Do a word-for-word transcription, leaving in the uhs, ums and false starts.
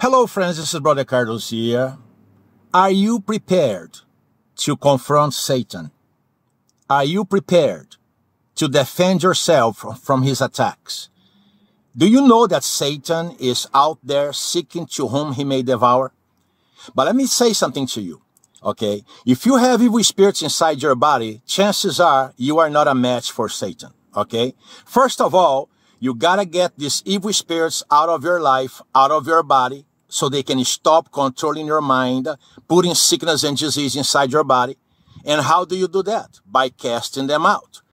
Hello friends, this is Brother Carlos here. Are you prepared to confront Satan? Are you prepared to defend yourself from his attacks? Do you know that Satan is out there seeking to whom he may devour? But let me say something to you, okay? If you have evil spirits inside your body, chances are you are not a match for Satan, okay? First of all, you gotta get these evil spirits out of your life, out of your body, so they can stop controlling your mind, putting sickness and disease inside your body. And how do you do that? By casting them out.